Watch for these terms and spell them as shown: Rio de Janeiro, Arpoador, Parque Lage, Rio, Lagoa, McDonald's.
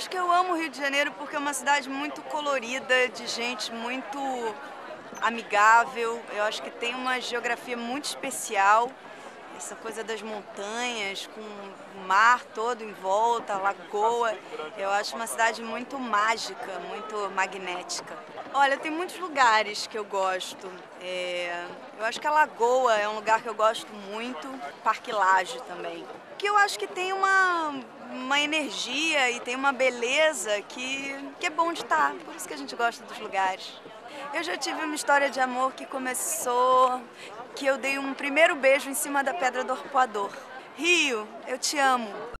acho que eu amo o Rio de Janeiro porque é uma cidade muito colorida, de gente muito amigável. Eu acho que tem uma geografia muito especial. Essa coisa das montanhas, com o mar todo em volta, a Lagoa. Eu acho uma cidade muito mágica, muito magnética. Olha, tem muitos lugares que eu gosto. Eu acho que a Lagoa é um lugar que eu gosto muito. Parque Lage também. Que eu acho que tem uma energia e tem uma beleza que é bom de estar. Por isso que a gente gosta dos lugares. Eu já tive uma história de amor que começou, que eu dei um primeiro beijo em cima da pedra do Arpoador. Rio, eu te amo.